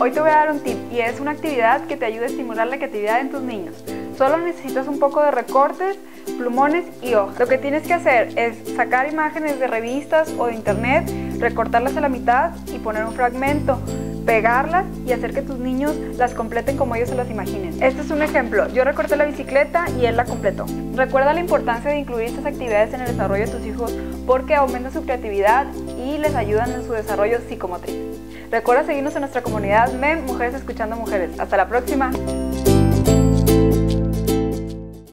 Hoy te voy a dar un tip y es una actividad que te ayude a estimular la creatividad en tus niños. Solo necesitas un poco de recortes, plumones y hojas. Lo que tienes que hacer es sacar imágenes de revistas o de internet, recortarlas a la mitad y poner un fragmento, pegarlas y hacer que tus niños las completen como ellos se las imaginen. Este es un ejemplo, yo recorté la bicicleta y él la completó. Recuerda la importancia de incluir estas actividades en el desarrollo de tus hijos porque aumenta su creatividad y les ayudan en su desarrollo psicomotriz. Recuerda seguirnos en nuestra comunidad MEM Mujeres Escuchando Mujeres. Hasta la próxima.